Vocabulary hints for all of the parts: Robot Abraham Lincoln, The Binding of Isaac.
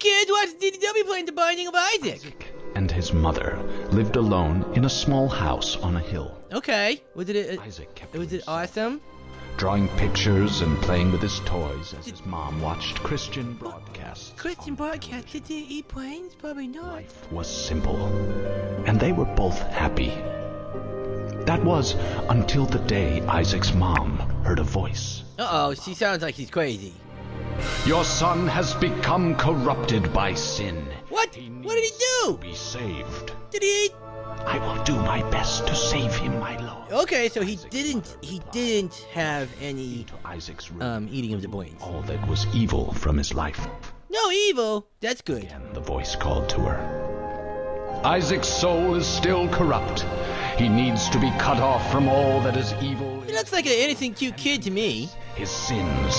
kids, watch the DDW playing The Binding of Isaac. Isaac and his mother lived alone in a small house on a hill. Okay. Was it awesome? Drawing pictures and playing with his toys as his mom watched Christian broadcasts. Christian broadcasts? Did they eat planes? Probably not. Life was simple, and they were both happy. That was until the day Isaac's mom heard a voice. Uh-oh, she sounds like she's crazy. Your son has become corrupted by sin. What? What did he do? Be saved. Did he? I will do my best to save him, my lord. Okay, so he didn't have any eating of the brains. All that was evil from his life. No evil. That's good. Again, the voice called to her. Isaac's soul is still corrupt. He needs to be cut off from all that is evil. He looks like an innocent, cute kid to me. His sins.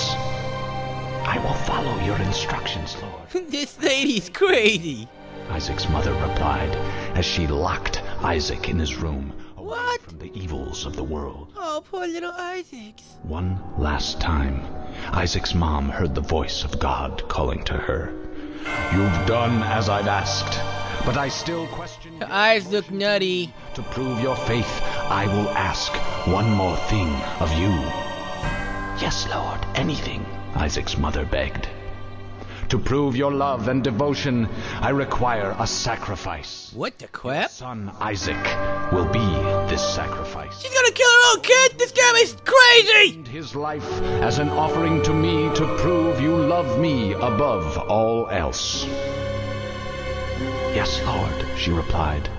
I will follow your instructions, Lord. This lady's crazy. Isaac's mother replied as she locked Isaac in his room away from the evils of the world. Oh, poor little Isaac. One last time, Isaac's mom heard the voice of God calling to her. You've done as I've asked, but I still question. Her eyes look nutty. To prove your faith, I will ask one more thing of you. Yes, Lord, anything, Isaac's mother begged. To prove your love and devotion, I require a sacrifice. What the crap? Your son Isaac will be this sacrifice. She's gonna kill her own kid? This guy is crazy! And his life as an offering to me to prove you love me above all else. Yes, Lord, she replied,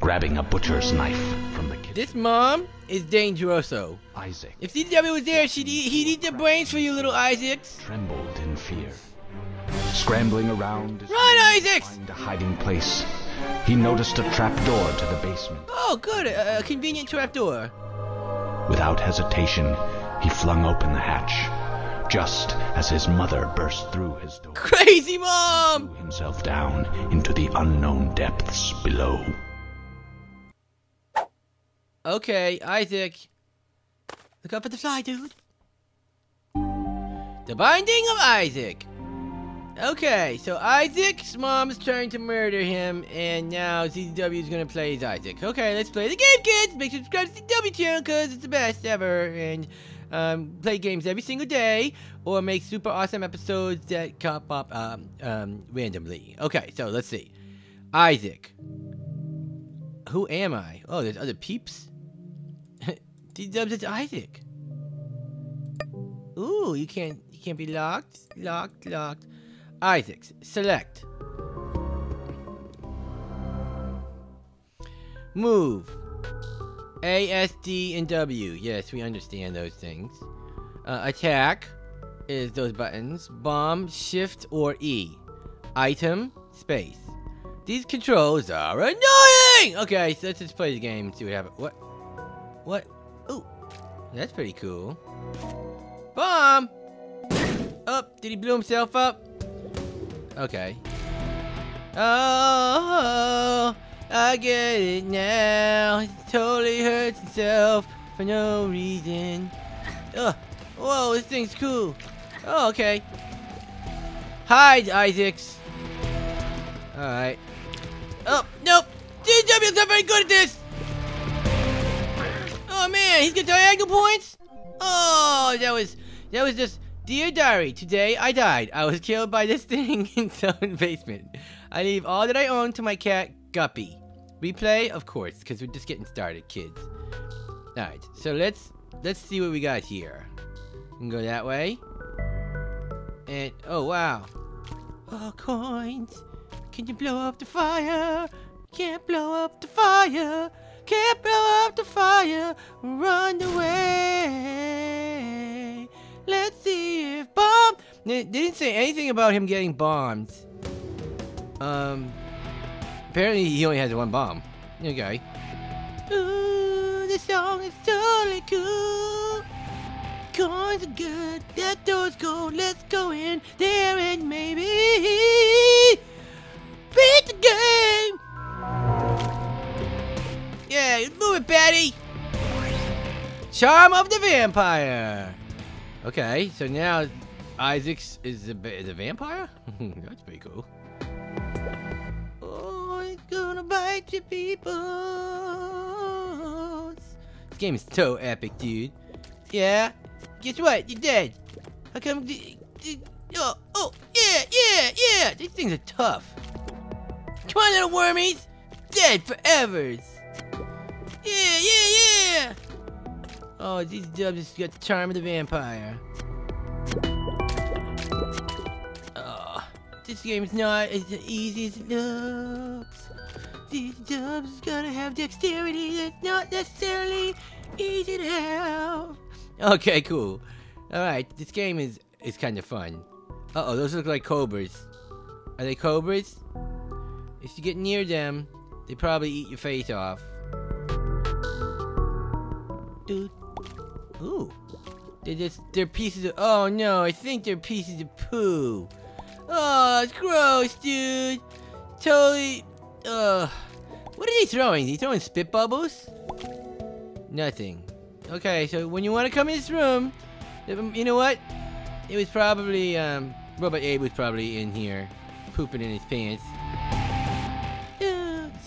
grabbing a butcher's knife from the kitchen. This mom is dangeroso. Isaac. If DW was there, he'd eat the brains for you, little Isaacs. Trembled in fear, scrambling around. Run, Isaac! Find a hiding place. He noticed a trap door to the basement. Oh, good, a convenient trap door. Without hesitation, he flung open the hatch, just as his mother burst through his door. Crazy mom! Threw himself down into the unknown depths below. Okay, Isaac. Look up at the fly, dude. The Binding of Isaac. Okay, so Isaac's mom's trying to murder him, and now CCW is gonna play as Isaac. Okay, let's play the game, kids! Make sure to subscribe to the CCW channel, cause it's the best ever, and play games every single day, or make super awesome episodes that pop up randomly. Okay, so let's see. Isaac. Who am I? Oh, there's other peeps? CCW, it's Isaac. Ooh, you can't be locked. Locked. Isaac, select. Move. A, S, D, and W. Yes, we understand those things. Attack is those buttons. Bomb, shift, or E. Item, space. These controls are annoying! Okay, so let's just play the game and see what happens. What? Ooh, that's pretty cool. Bomb! Oh, did he blow himself up? Okay. Oh, I get it now. It totally hurts itself for no reason. Ugh. Whoa, this thing's cool. Oh, okay. Hide, Isaacs. Alright. Oh, nope. DW's not very good at this. Oh, man. He's got diagonal points? Oh, that was just... Dear Diary, today I died. I was killed by this thing in some basement. I leave all that I own to my cat, Guppy. Replay, of course, because we're just getting started, kids. Alright, so let's see what we got here. We can go that way. And, oh, wow. Oh, coins. Can you blow up the fire? Can't blow up the fire. Can't blow up the fire. Run away. Let's see if bomb. They didn't say anything about him getting bombed. Apparently he only has one bomb. Okay. Ooh, this song is totally cool. Coins are good. That door's gold. Let's go in there and maybe beat the game. Yeah, move it, Betty. Charm of the Vampire. Okay, so now Isaac is the vampire? That's pretty cool. Oh, it's gonna bite your people. This game is so epic, dude. Yeah? Guess what? You're dead. How come... Oh, yeah, yeah, yeah! These things are tough. Come on, little wormies! Dead forevers! Yeah, yeah, yeah! Oh, these dubs just got the charm of the vampire. Oh, this game is not as easy as it looks. These dubs gotta have dexterity that's not necessarily easy to have. Okay, cool. Alright, this game is kind of fun. Uh-oh, those look like cobras. Are they cobras? If you get near them, they probably eat your face off. Dude. Ooh. They're pieces of... Oh, no, I think they're pieces of poo. Oh, it's gross, dude. Totally... What are they throwing? Are they throwing spit bubbles? Nothing. Okay, so when you want to come in this room... You know what? It was probably, Robot Abe was probably in here, pooping in his pants.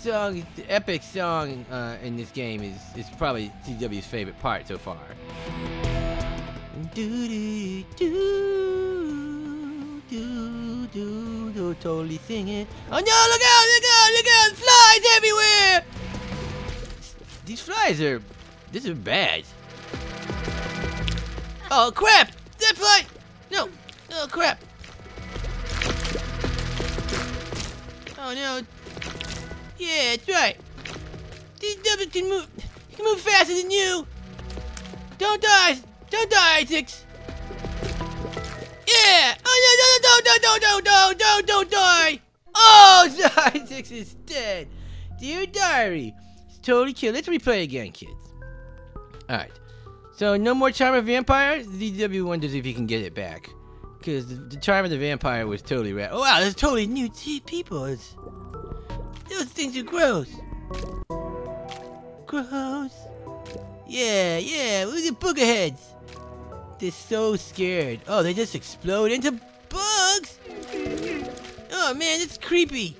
Song, the epic song in this game is probably CW's favorite part so far. Totally singing. Oh no! Look out! Look out! Look out! Flies everywhere! These flies are. This is bad. Oh crap! That fly! No! Oh crap! Oh no! Yeah, that's right. These devils can move. He can move faster than you. Don't die. Don't die, Isaac. Yeah. Oh no, don't die. Oh, Isaac is dead. Dear diary, it's totally killed. Let's replay again, kids. All right. So no more charm of vampire. ZW wonders if he can get it back, because the charm of the vampire was totally rad. Oh wow, there's totally new people. Those things are gross. Gross. Yeah, yeah. Look at booger heads. They're so scared. Oh, they just explode into bugs. Oh man, it's creepy.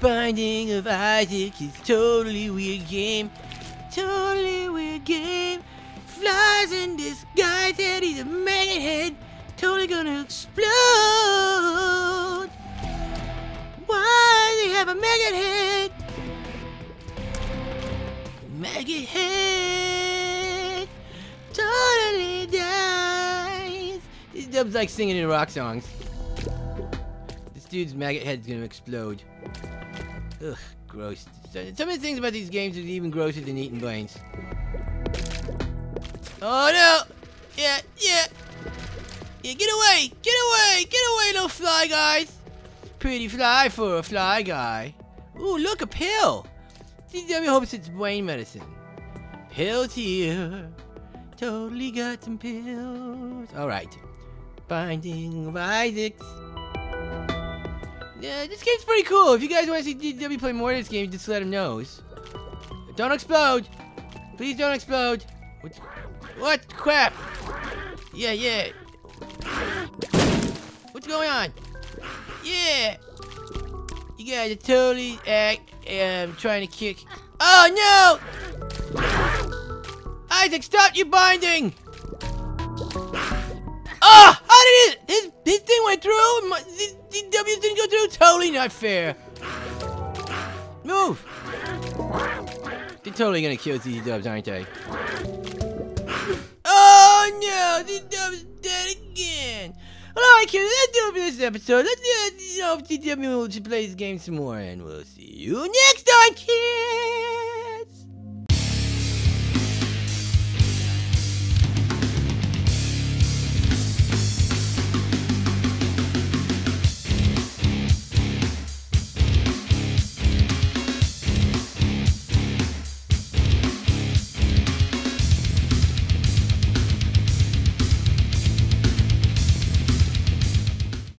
Binding of Isaac is totally weird game. Totally weird game. Flies in disguise and he's a maggot head. Totally gonna explode. Why do they have a maggot head? Maggot head totally dies. These dubs like singing in rock songs. This dude's maggot head's gonna explode. Ugh, gross. Some of the things about these games is even grosser than eating brains. Oh no! Yeah, yeah! Yeah, get away! Get away! Get away, little fly guys! Pretty fly for a fly guy. Ooh, look, a pill. CW hopes it's brain medicine. Pills here. Totally got some pills. Alright. Binding of Isaac. Yeah, this game's pretty cool. If you guys want to see CW play more of this game, just let him know. Don't explode. Please don't explode. What? Crap. Yeah, yeah. What's going on? Yeah! You guys are totally trying to kick. Oh no! Isaac, stop your binding! Oh! How did it? His thing went through? My, these W's didn't go through? Totally not fair. Move! They're totally gonna kill these dubs, aren't they? Oh no! These dubs dead again! Well, alright kids, that's it for this episode. Let's see if CW will play this game some more, and we'll see you next time, kids!